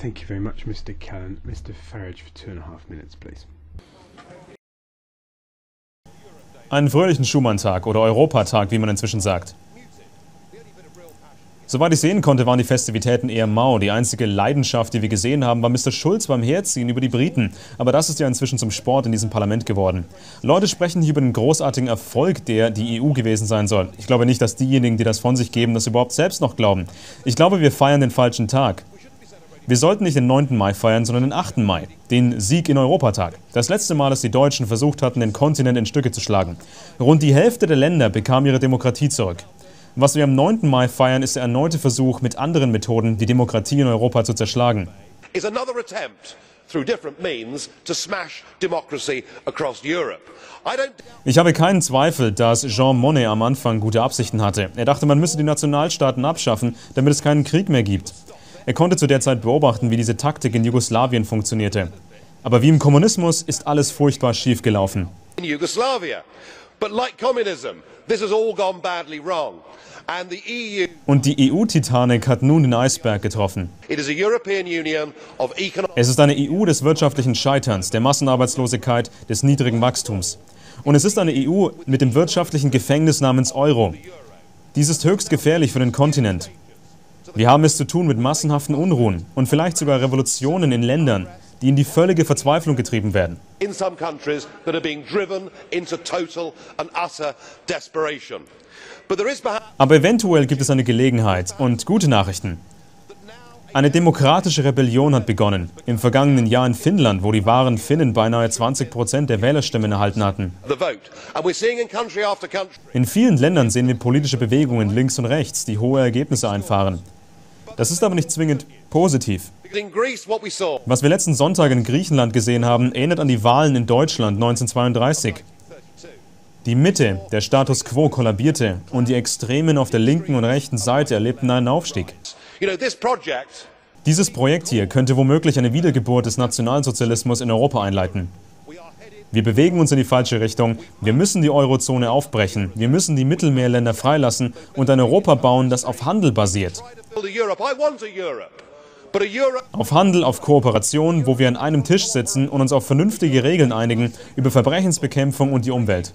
Thank you very much, Mr. Callan. Mr. Farage for 2.5 minutes, please. Einen fröhlichen Schumann-Tag oder Europatag, wie man inzwischen sagt. Soweit ich sehen konnte, waren die Festivitäten eher mau. Die einzige Leidenschaft, die wir gesehen haben, war Mr. Schulz beim Herziehen über die Briten. Aber das ist ja inzwischen zum Sport in diesem Parlament geworden. Leute sprechen hier über den großartigen Erfolg, der die EU gewesen sein soll. Ich glaube nicht, dass diejenigen, die das von sich geben, das überhaupt selbst noch glauben. Ich glaube, wir feiern den falschen Tag. Wir sollten nicht den 9. Mai feiern, sondern den 8. Mai, den Sieg in Europatag. Das letzte Mal, dass die Deutschen versucht hatten, den Kontinent in Stücke zu schlagen. Rund die Hälfte der Länder bekam ihre Demokratie zurück. Was wir am 9. Mai feiern, ist der erneute Versuch, mit anderen Methoden die Demokratie in Europa zu zerschlagen. Ich habe keinen Zweifel, dass Jean Monnet am Anfang gute Absichten hatte. Er dachte, man müsse die Nationalstaaten abschaffen, damit es keinen Krieg mehr gibt. Er konnte zu der Zeit beobachten, wie diese Taktik in Jugoslawien funktionierte. Aber wie im Kommunismus ist alles furchtbar schief gelaufen. Und die EU-Titanic hat nun den Eisberg getroffen. Es ist eine EU des wirtschaftlichen Scheiterns, der Massenarbeitslosigkeit, des niedrigen Wachstums. Und es ist eine EU mit dem wirtschaftlichen Gefängnis namens Euro. Dies ist höchst gefährlich für den Kontinent. Wir haben es zu tun mit massenhaften Unruhen und vielleicht sogar Revolutionen in Ländern, die in die völlige Verzweiflung getrieben werden. Aber eventuell gibt es eine Gelegenheit und gute Nachrichten. Eine demokratische Rebellion hat begonnen. Im vergangenen Jahr in Finnland, wo die wahren Finnen beinahe 20% der Wählerstimmen erhalten hatten. In vielen Ländern sehen wir politische Bewegungen links und rechts, die hohe Ergebnisse einfahren. Das ist aber nicht zwingend positiv. Was wir letzten Sonntag in Griechenland gesehen haben, erinnert an die Wahlen in Deutschland 1932. Die Mitte, der Status quo, kollabierte und die Extremen auf der linken und rechten Seite erlebten einen Aufstieg. Dieses Projekt hier könnte womöglich eine Wiedergeburt des Nationalsozialismus in Europa einleiten. Wir bewegen uns in die falsche Richtung. Wir müssen die Eurozone aufbrechen. Wir müssen die Mittelmeerländer freilassen und ein Europa bauen, das auf Handel basiert. Auf Handel, auf Kooperation, wo wir an einem Tisch sitzen und uns auf vernünftige Regeln einigen über Verbrechensbekämpfung und die Umwelt.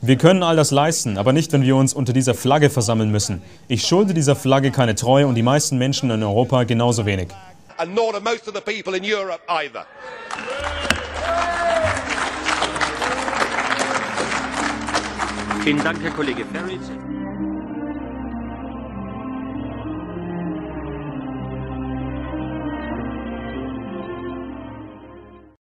Wir können all das leisten, aber nicht, wenn wir uns unter dieser Flagge versammeln müssen. Ich schulde dieser Flagge keine Treue und die meisten Menschen in Europa genauso wenig. Vielen Dank, Herr Kollege Farage.